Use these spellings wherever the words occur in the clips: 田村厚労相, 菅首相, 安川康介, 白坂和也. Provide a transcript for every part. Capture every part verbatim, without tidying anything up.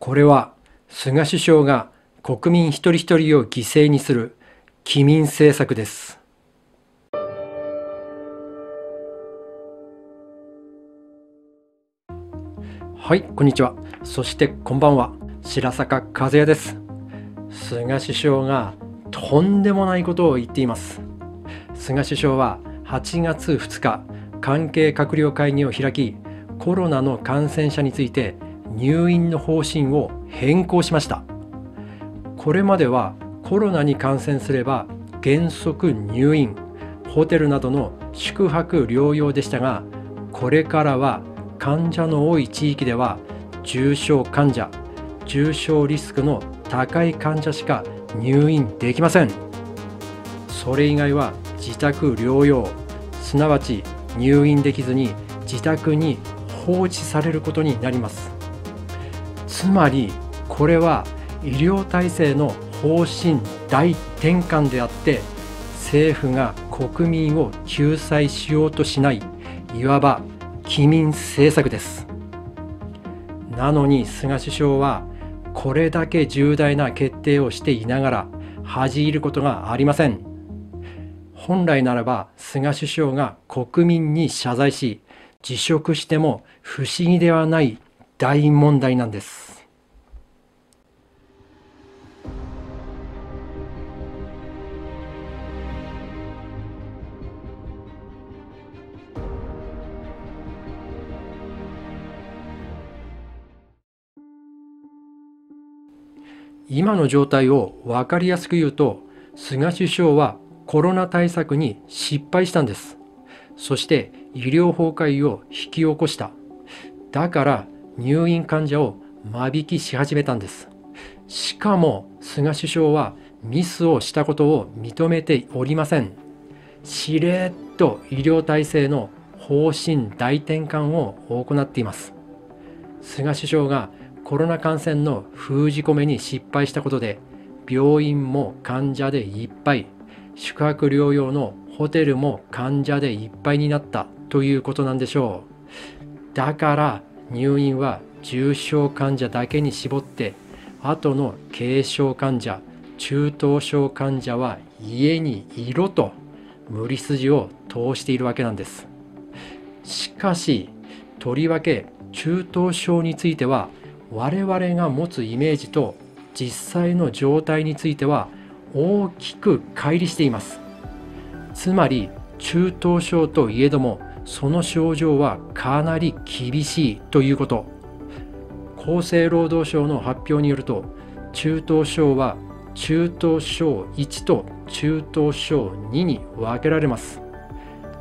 これは菅首相が国民一人一人を犠牲にする棄民政策です。はい、こんにちは。そしてこんばんは。白坂和也です。菅首相がとんでもないことを言っています。菅首相ははちがつふつか、関係閣僚会議を開き、コロナの感染者について入院の方針を変更しました。これまではコロナに感染すれば原則入院、ホテルなどの宿泊療養でしたが、これからは患者の多い地域では重症患者、重症リスクの高い患者しか入院できません。それ以外は自宅療養、すなわち入院できずに自宅に放置されることになります。つまりこれは医療体制の方針大転換であって、政府が国民を救済しようとしない、いわば棄民政策です。なのに菅首相はこれだけ重大な決定をしていながら恥じ入ることがありません。本来ならば菅首相が国民に謝罪し辞職しても不思議ではない大問題なんです。今の状態を分かりやすく言うと、菅首相はコロナ対策に失敗したんです。そして医療崩壊を引き起こした。だから入院患者を間引きし始めたんです。しかも菅首相はミスをしたことを認めておりません。しれっと医療体制の方針大転換を行っています。菅首相がコロナ感染の封じ込めに失敗したことで、病院も患者でいっぱい、宿泊療養のホテルも患者でいっぱいになったということなんでしょう。だから入院は重症患者だけに絞って、あとの軽症患者、中等症患者は家にいろと無理筋を通しているわけなんです。しかしとりわけ中等症については、我々が持つイメージと実際の状態については大きく乖離しています。つまり中等症といえども、その症状はかなり厳しいということ。厚生労働省の発表によると、中等症は中等症いちと中等症にに分けられます。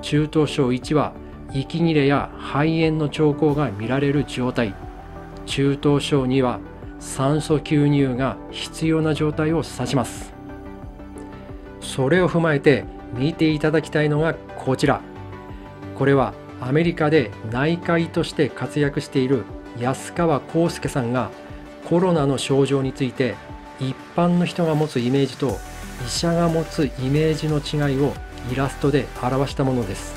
中等症いちは息切れや肺炎の兆候が見られる状態、中等症には酸素吸入が必要な状態を指します。それを踏まえて見ていただきたいのがこちら。これはアメリカで内科医として活躍している安川康介さんが、コロナの症状について一般の人が持つイメージと医者が持つイメージの違いをイラストで表したものです。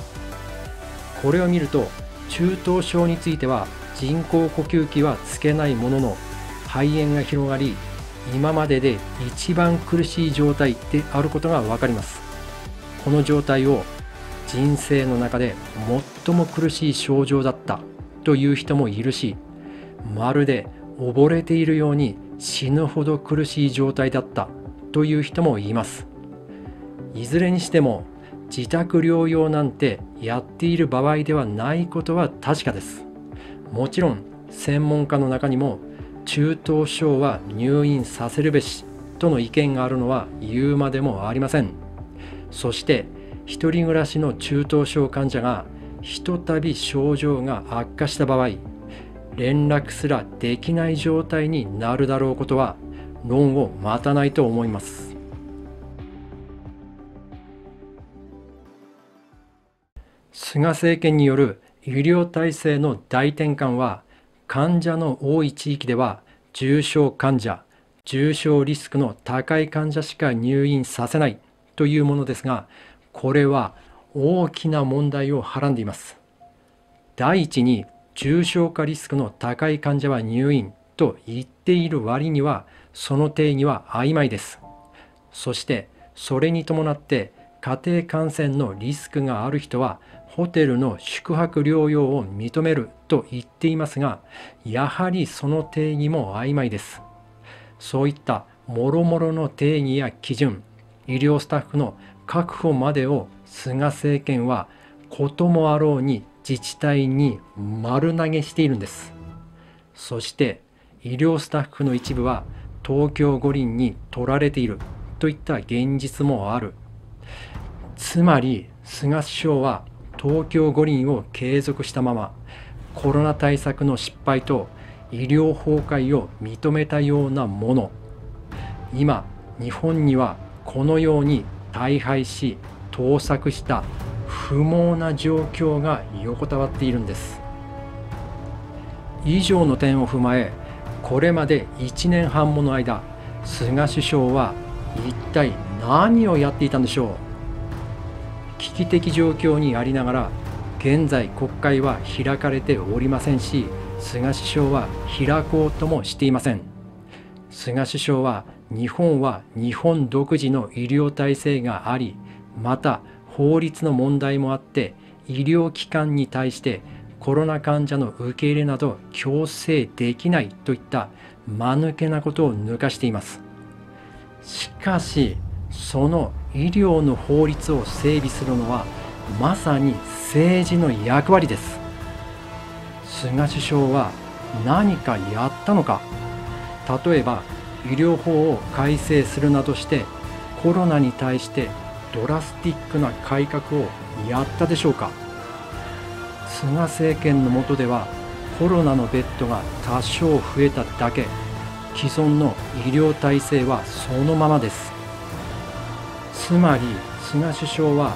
これを見ると、中等症については人工呼吸器はつけないものの、肺炎が広がり、今までで一番苦しい状態であることが分かります。この状態を人生の中で最も苦しい症状だったという人もいるし、まるで溺れているように死ぬほど苦しい状態だったという人もいます。いずれにしても自宅療養なんてやっている場合ではないことは確かです。もちろん専門家の中にも、中等症は入院させるべしとの意見があるのは言うまでもありません。そして一人暮らしの中等症患者がひとたび症状が悪化した場合、連絡すらできない状態になるだろうことは論を待たないと思います。菅政権による医療体制の大転換は、患者の多い地域では重症患者、重症リスクの高い患者しか入院させないというものですが、これは大きな問題をはらんでいます。第一に、重症化リスクの高い患者は入院と言っている割にはその定義は曖昧です。そしてそれに伴って家庭感染のリスクがある人はホテルの宿泊療養を認めると言っていますが、やはりその定義も曖昧です。そういった諸々の定義や基準、医療スタッフの確保までを菅政権はこともあろうに自治体に丸投げしているんです。そして医療スタッフの一部は東京五輪に取られているといった現実もある。つまり菅首相は東京五輪を継続したままコロナ対策の失敗と医療崩壊を認めたようなもの。今日本にはこのように大敗し倒錯した不毛な状況が横たわっているんです。以上の点を踏まえ、これまでいちねんはんもの間、菅首相は一体何をやっていたんでしょう。危機的状況にありながら、現在国会は開かれておりませんし、菅首相は開こうともしていません。菅首相は日本は日本独自の医療体制があり、また法律の問題もあって、医療機関に対してコロナ患者の受け入れなど強制できないといった間抜けなことを抜かしています。しかし、その医療の法律を整備するのはまさに政治の役割です。菅首相は何かやったのか。例えば医療法を改正するなどしてコロナに対してドラスティックな改革をやったでしょうか。菅政権の下ではコロナのベッドが多少増えただけ、既存の医療体制はそのままです。つまり菅首相は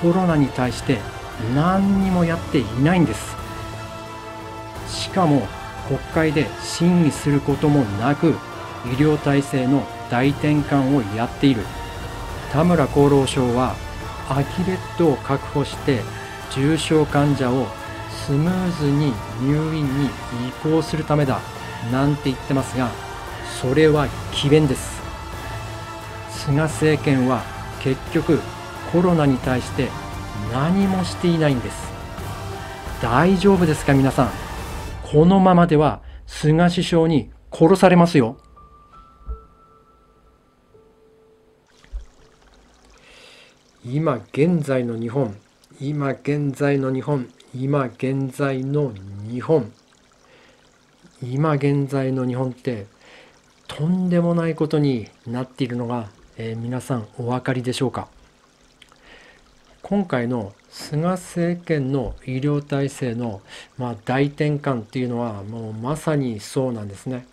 コロナに対して何にもやっていないんです。しかも国会で審議することもなく医療体制の大転換をやっている。田村厚労省は空きベッドを確保して重症患者をスムーズに入院に移行するためだなんて言ってますが、それは詭弁です。菅政権は結局コロナに対して何もしていないんです。大丈夫ですか皆さん。このままでは菅首相に殺されますよ。今現在の日本、今現在の日本、今現在の日本、今現在の日本ってとんでもないことになっているのが、えー、皆さんお分かりでしょうか。今回の菅政権の医療体制の、まあ、大転換っていうのはもうまさにそうなんですね。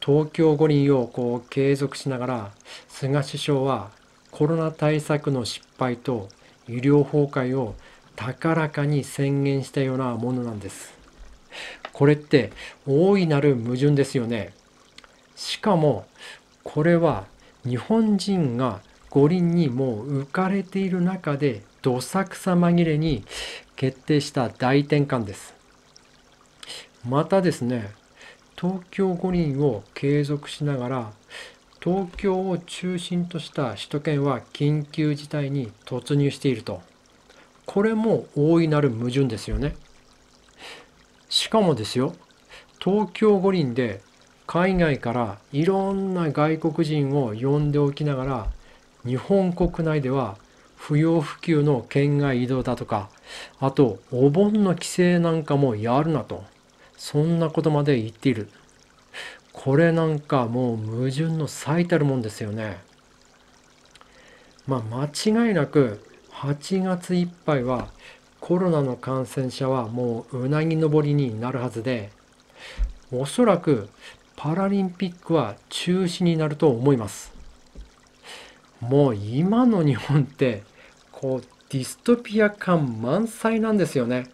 東京五輪をこう継続しながら菅首相はコロナ対策の失敗と医療崩壊を高らかに宣言したようなものなんです。これって大いなる矛盾ですよね。しかもこれは日本人が五輪にもう浮かれている中でどさくさ紛れに決定した大転換です。またですね、東京五輪を継続しながら東京を中心とした首都圏は緊急事態に突入していると。これも大いなる矛盾ですよね。しかもですよ、東京五輪で海外からいろんな外国人を呼んでおきながら日本国内では不要不急の県外移動だとか、あとお盆の帰省なんかもやるなと、そんなことまで言っている。これなんかもう矛盾の最たるもんですよね。まあ間違いなくはちがついっぱいはコロナの感染者はもううなぎ登りになるはずで、おそらくパラリンピックは中止になると思います。もう今の日本ってこうディストピア感満載なんですよね。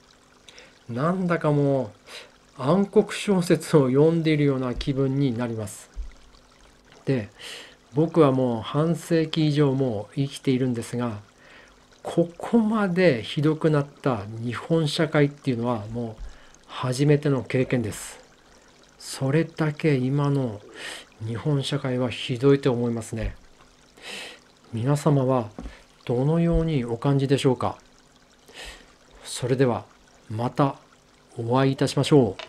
なんだかもう暗黒小説を読んでいるような気分になります。で、僕はもう半世紀以上も生きているんですが、ここまでひどくなった日本社会っていうのはもう初めての経験です。それだけ今の日本社会はひどいと思いますね。皆様はどのようにお感じでしょうか。それではまたお会いいたしましょう。